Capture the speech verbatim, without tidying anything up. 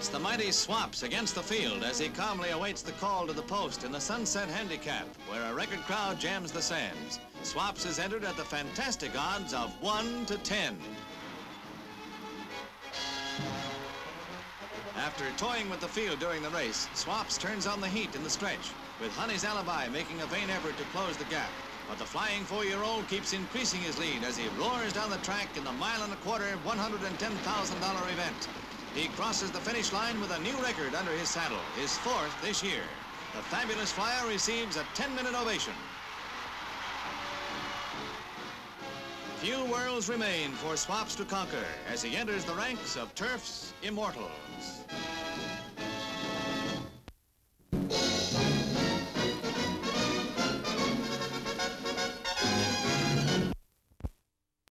It's the mighty Swaps against the field as he calmly awaits the call to the post in the Sunset Handicap, where a record crowd jams the sands. Swaps is entered at the fantastic odds of one to ten. After toying with the field during the race, Swaps turns on the heat in the stretch, with Honey's Alibi making a vain effort to close the gap. But the flying four-year-old keeps increasing his lead as he roars down the track in the mile and a quarter one hundred ten thousand dollar event. He crosses the finish line with a new record under his saddle, his fourth this year. The fabulous flyer receives a ten-minute ovation. Few worlds remain for Swaps to conquer as he enters the ranks of Turf's Immortals.